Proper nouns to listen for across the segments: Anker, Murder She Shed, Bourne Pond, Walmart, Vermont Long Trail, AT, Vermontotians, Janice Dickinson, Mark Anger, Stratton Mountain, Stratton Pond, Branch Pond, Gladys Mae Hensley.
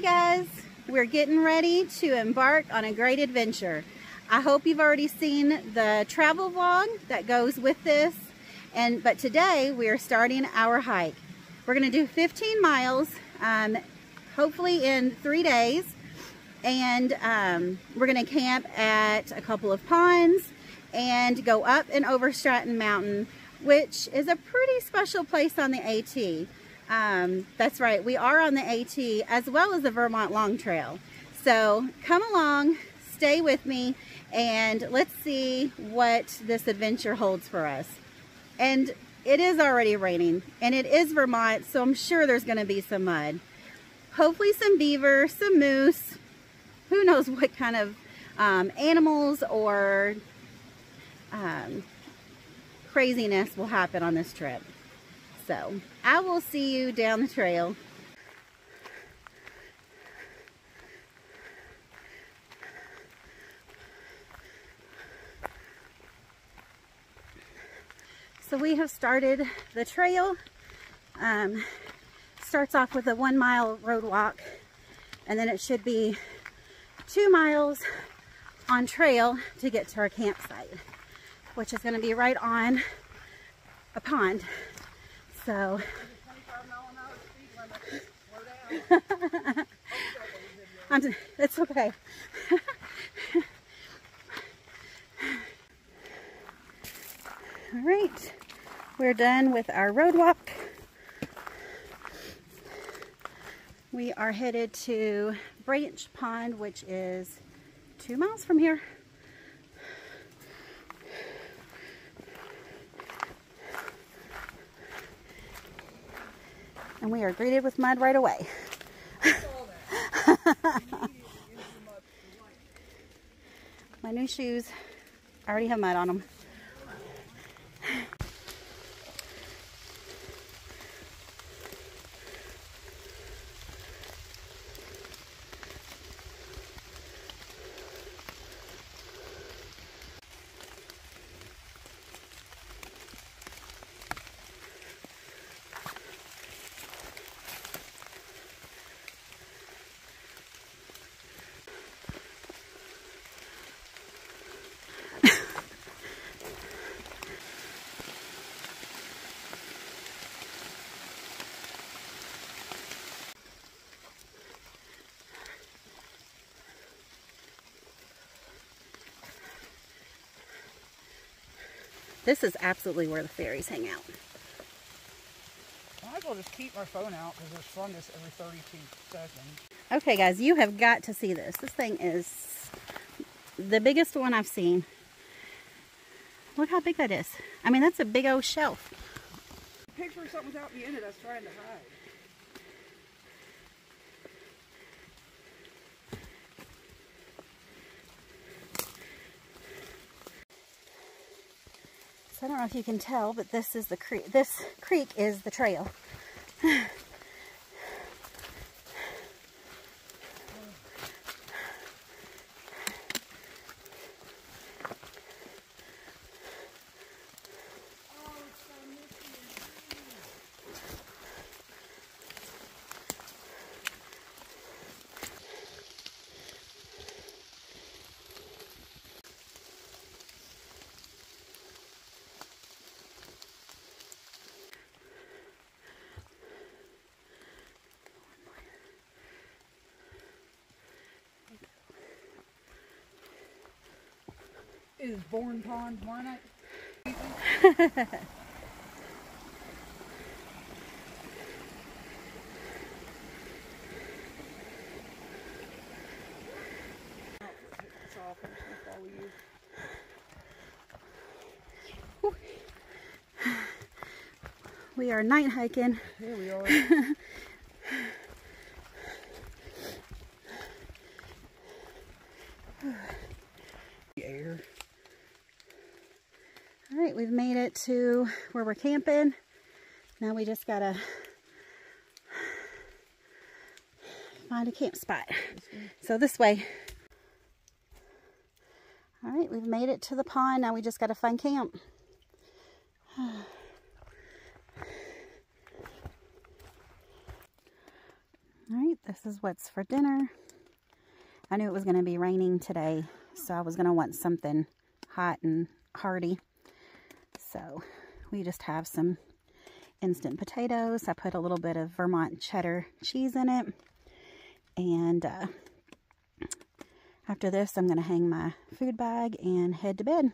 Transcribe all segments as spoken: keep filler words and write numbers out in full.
Hey guys, we're getting ready to embark on a great adventure. I hope you've already seen the travel vlog that goes with this, and but today we are starting our hike. We're going to do fifteen miles, um, hopefully in three days, and um, we're going to camp at a couple of ponds and go up and over Stratton Mountain, which is a pretty special place on the A T. Um, that's right, we are on the A T as well as the Vermont Long Trail. So come along, stay with me, and let's see what this adventure holds for us. And it is already raining, and it is Vermont, so I'm sure there's going to be some mud. Hopefully some beaver, some moose, who knows what kind of um, animals or um, craziness will happen on this trip. So I will see you down the trail. So we have started the trail. Um, starts off with a one mile road walk, and then it should be two miles on trail to get to our campsite, which is going to be right on a pond. So I'm just, it's okay. All right, we're done with our road walk. We are headed to Branch Pond, which is two miles from here. And we are greeted with mud right away. My new shoes already have mud on them. This is absolutely where the fairies hang out. I might as well just keep my phone out because there's fungus every thirty-two seconds. Okay guys, you have got to see this. This thing is the biggest one I've seen. Look how big that is. I mean, that's a big old shelf. A picture of something's out in the end of us trying to hide. I don't know if you can tell, but this is the creek. This creek is the trail. It is Bourne Pond tomorrow night. We are night hiking. Here we are. We've made it to where we're camping. Now we just gotta find a camp spot. So this way. All right, we've made it to the pond. Now we just gotta find camp. All right, this is what's for dinner. I knew it was going to be raining today, so I was going to want something hot and hearty. So we just have some instant potatoes. I put a little bit of Vermont cheddar cheese in it. And uh, after this, I'm going to hang my food bag and head to bed.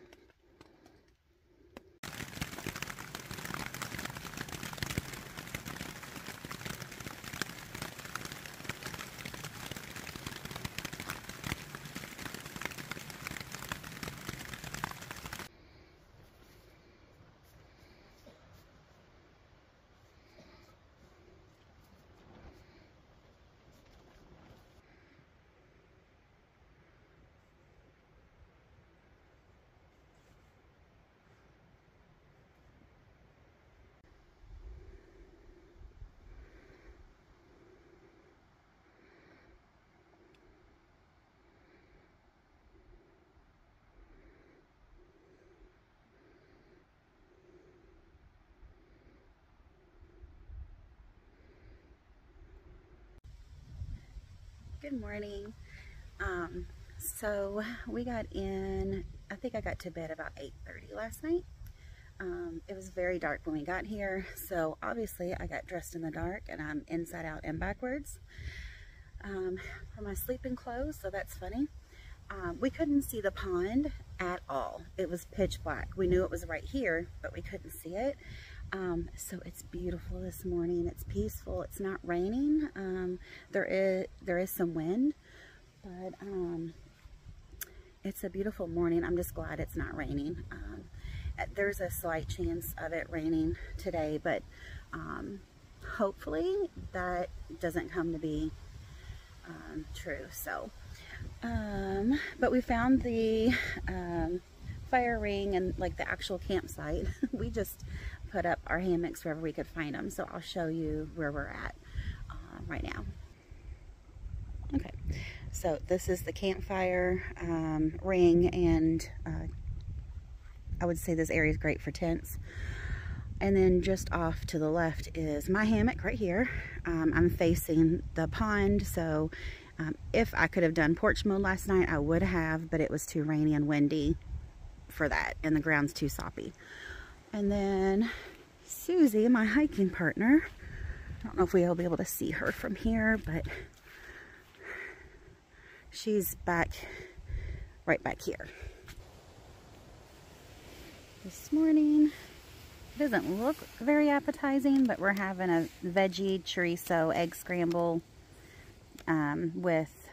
Good morning. Um, so we got in, I think I got to bed about eight thirty last night. Um, it was very dark when we got here, so obviously I got dressed in the dark and I'm inside out and backwards um, for my sleeping clothes, so that's funny. Um, we couldn't see the pond at all. It was pitch black. We knew it was right here, but we couldn't see it. Um, so it's beautiful this morning. It's peaceful. It's not raining. Um, there is, there is some wind, but, um, it's a beautiful morning. I'm just glad it's not raining. Um, there's a slight chance of it raining today, but, um, hopefully that doesn't come to be, um, true. So, um, but we found the, um, fire ring and like the actual campsite. We just put up our hammocks wherever we could find them, so I'll show you where we're at uh, right now. Okay, so this is the campfire um, ring, and uh, I would say this area is great for tents. And then just off to the left is my hammock right here. Um, I'm facing the pond, so um, if I could have done porch mode last night, I would have, but it was too rainy and windy for that, and the ground's too soppy. And then Susie, my hiking partner, I don't know if we'll be able to see her from here, but she's back, right back here. This morning, it doesn't look very appetizing, but we're having a veggie chorizo egg scramble um, with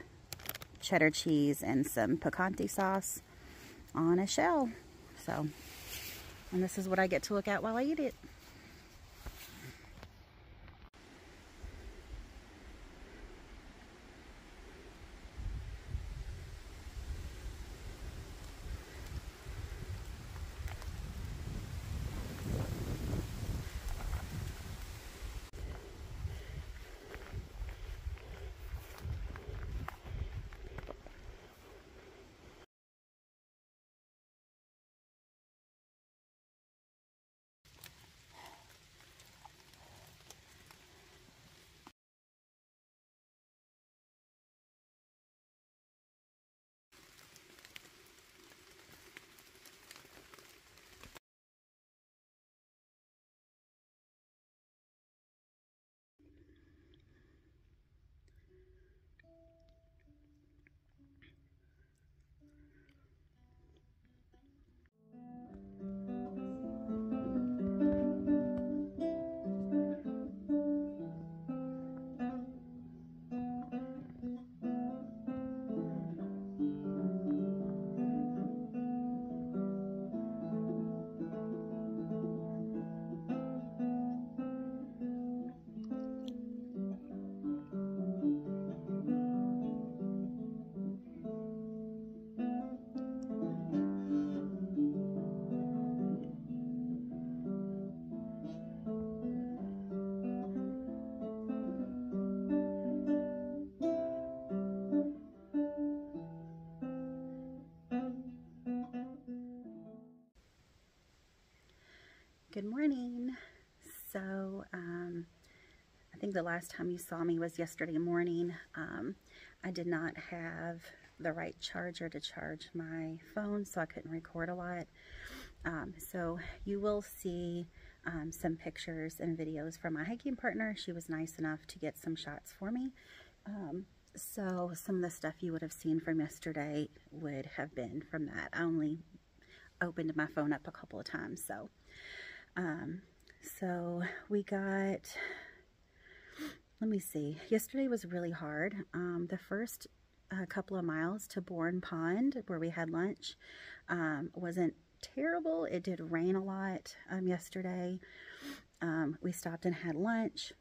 cheddar cheese and some picante sauce on a shell. So, and this is what I get to look at while I eat it. Good morning. So um, I think the last time you saw me was yesterday morning. Um, I did not have the right charger to charge my phone, so I couldn't record a lot. Um, so you will see um, some pictures and videos from my hiking partner. She was nice enough to get some shots for me. Um, so some of the stuff you would have seen from yesterday would have been from that. I only opened my phone up a couple of times. So, um, so we got, let me see, yesterday was really hard. Um, the first uh, couple of miles to Bourne Pond where we had lunch um, wasn't terrible. It did rain a lot um, yesterday. Um, we stopped and had lunch,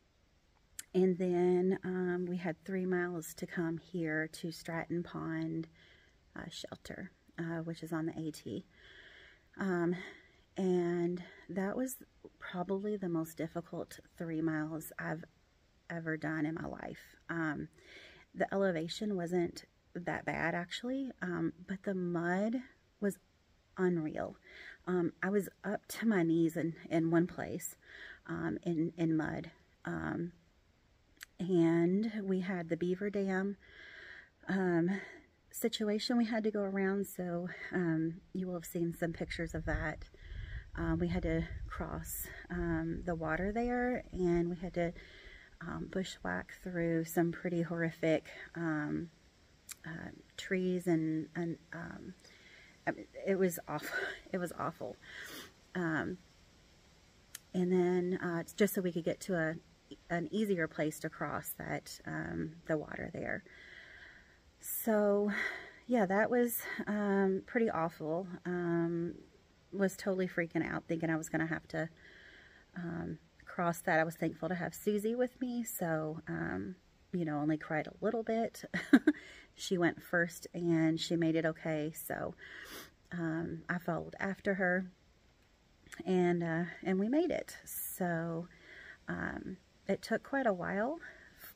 and then um, we had three miles to come here to Stratton Pond uh, shelter, uh, which is on the A T. Um, and that was probably the most difficult three miles I've ever done in my life. Um, the elevation wasn't that bad actually, um, but the mud was unreal. Um, I was up to my knees in, in one place um, in, in mud. Um, and we had the beaver dam um, situation we had to go around, so um, you will have seen some pictures of that. Uh, we had to cross um, the water there, and we had to um, bushwhack through some pretty horrific um, uh, trees and, and um, it was awful. It was awful. Um, and then uh, just so we could get to a an easier place to cross that um, the water there. So yeah, that was um, pretty awful. Um, was totally freaking out thinking I was going to have to um, cross that. I was thankful to have Susie with me, so um, you know, only cried a little bit. She went first and she made it okay, so um, I followed after her, and uh, and we made it. So um, it took quite a while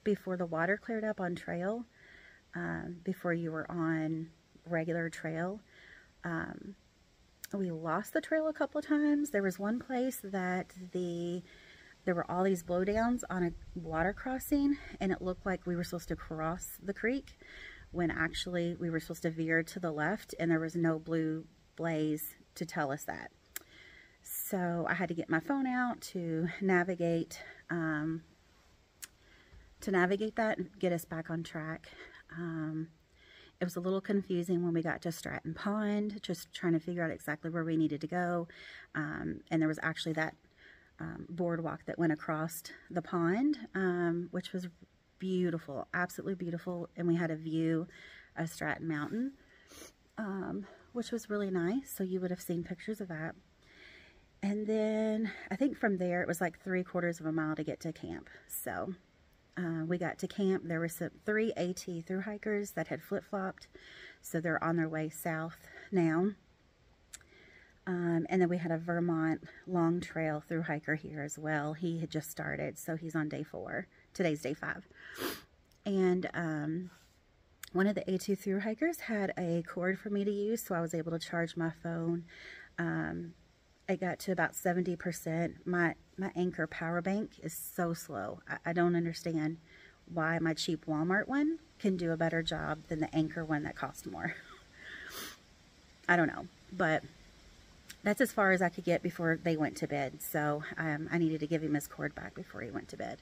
before the water cleared up on trail, um, before you were on regular trail. Um, we lost the trail a couple of times. There was one place that the there were all these blowdowns on a water crossing, and it looked like we were supposed to cross the creek when actually we were supposed to veer to the left, and there was no blue blaze to tell us that. So I had to get my phone out to navigate um, to navigate that and get us back on track. Um, it was a little confusing when we got to Stratton Pond, just trying to figure out exactly where we needed to go. Um, and there was actually that Um, boardwalk that went across the pond, um, which was beautiful, absolutely beautiful, and we had a view of Stratton Mountain, um, which was really nice, so you would have seen pictures of that. And then I think from there it was like three quarters of a mile to get to camp. So uh, we got to camp. There were some three A T through hikers that had flip-flopped, so they're on their way south now. Um, and then we had a Vermont Long Trail through hiker here as well. He had just started, so he's on day four. Today's day five. And um, one of the A T through hikers had a cord for me to use, so I was able to charge my phone. Um, it got to about seventy percent. My, my Anker power bank is so slow. I, I don't understand why my cheap Walmart one can do a better job than the Anker one that cost more. I don't know, but that's as far as I could get before they went to bed. So um, I needed to give him his cord back before he went to bed.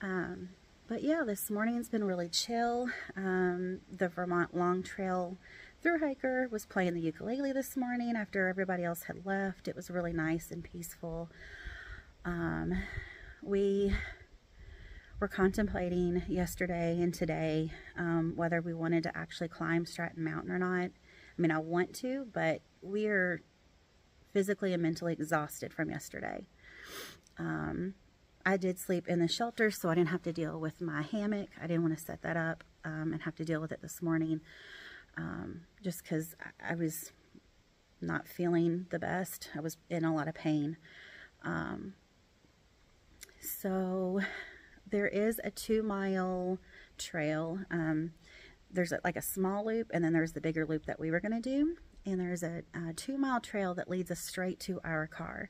Um, but yeah, this morning's been really chill. Um, the Vermont Long Trail through hiker was playing the ukulele this morning after everybody else had left. It was really nice and peaceful. Um, we were contemplating yesterday and today um, whether we wanted to actually climb Stratton Mountain or not. I mean, I want to, but we're physically and mentally exhausted from yesterday. Um, I did sleep in the shelter, so I didn't have to deal with my hammock. I didn't want to set that up um, and have to deal with it this morning, um, just because I, I was not feeling the best. I was in a lot of pain. Um, so there is a two mile trail. Um, there's a, like a small loop, and then there's the bigger loop that we were going to do. And there's a, a two mile trail that leads us straight to our car.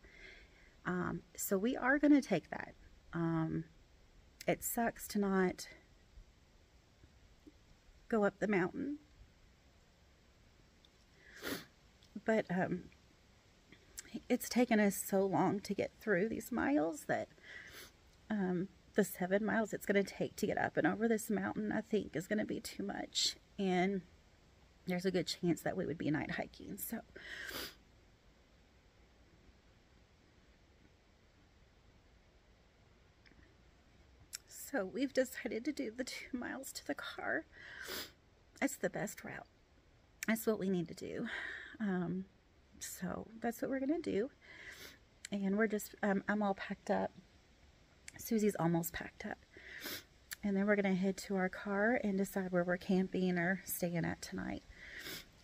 Um, so we are going to take that. Um, it sucks to not go up the mountain. But um, it's taken us so long to get through these miles that um, the seven miles it's going to take to get up and over this mountain, I think, is going to be too much. And there's a good chance that we would be night hiking. So so we've decided to do the two miles to the car. That's the best route. That's what we need to do. Um, so that's what we're going to do. And we're just, um, I'm all packed up. Susie's almost packed up. And then we're going to head to our car and decide where we're camping or staying at tonight.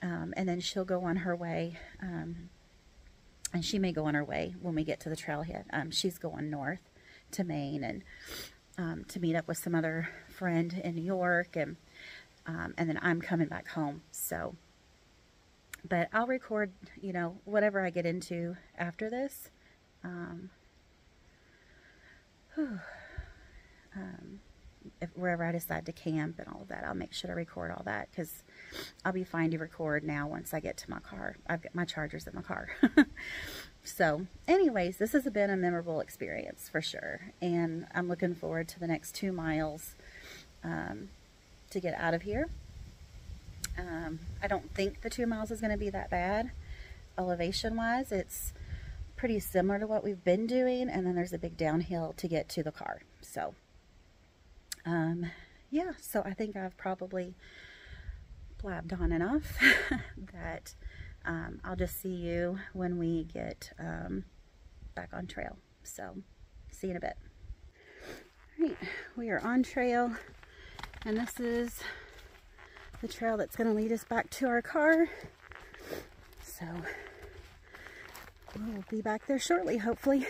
Um, and then she'll go on her way. Um, and she may go on her way when we get to the trailhead. Um, she's going north to Maine and um, to meet up with some other friend in New York. And, um, and then I'm coming back home. So, but I'll record, you know, whatever I get into after this. Um, whew, um, if, wherever I decide to camp and all of that, I'll make sure to record all that, because I'll be fine to record now once I get to my car. I've got my chargers in my car. So anyways, this has been a memorable experience for sure. And I'm looking forward to the next two miles um, to get out of here. Um, I don't think the two miles is going to be that bad. Elevation wise, it's pretty similar to what we've been doing. And then there's a big downhill to get to the car. So, um, yeah, so I think I've probably blabbed on enough that, um, I'll just see you when we get, um, back on trail. So see you in a bit. All right. We are on trail, and this is the trail that's going to lead us back to our car. So we'll be back there shortly, hopefully.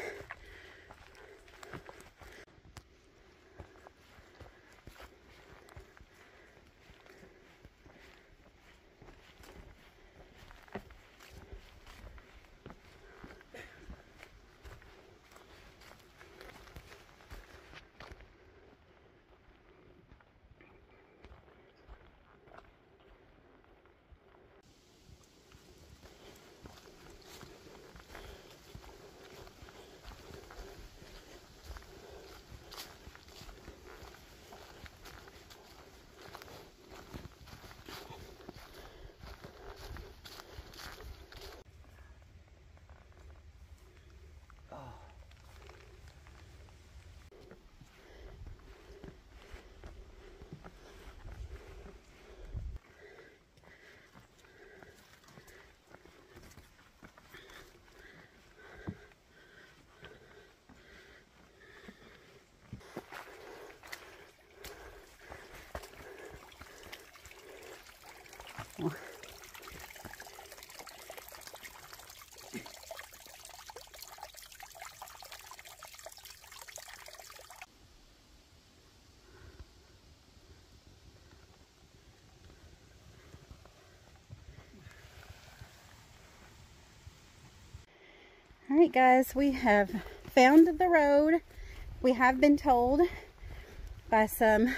All right, guys, we have found the road. We have been told by some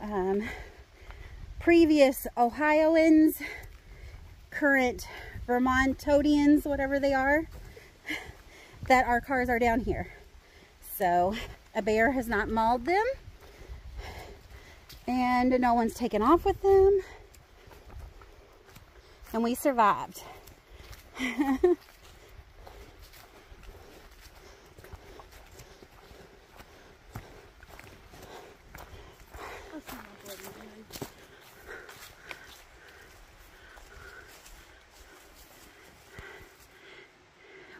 um, previous Ohioans, current Vermontotians, whatever they are, that our cars are down here. So a bear has not mauled them, and no one's taken off with them, and we survived.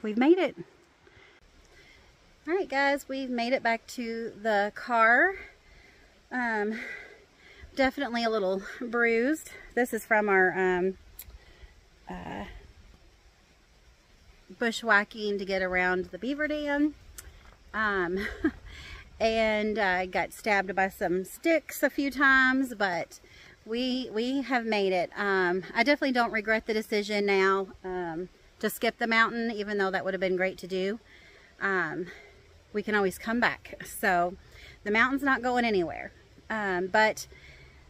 We've made it. All right, guys, we've made it back to the car. Um, definitely a little bruised. This is from our um, uh, bushwhacking to get around the beaver dam. Um, and I uh, got stabbed by some sticks a few times, but we, we have made it. Um, I definitely don't regret the decision now. Um, to skip the mountain, even though that would have been great to do. Um, we can always come back. So The mountain's not going anywhere. Um, but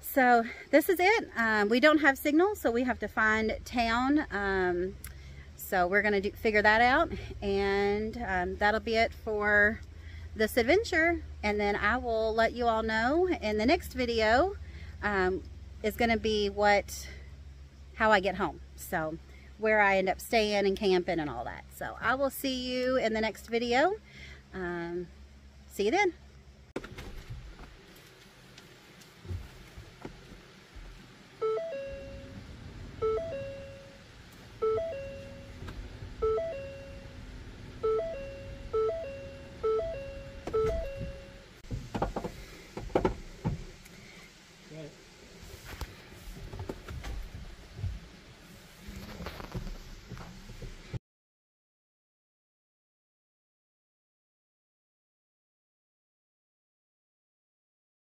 so this is it. Um, we don't have signal, so we have to find town. Um, so we're gonna do, figure that out, and um, that'll be it for this adventure. And then I will let you all know in the next video um, is gonna be what, how I get home. So where I end up staying and camping and all that. So I will see you in the next video. Um, see you then.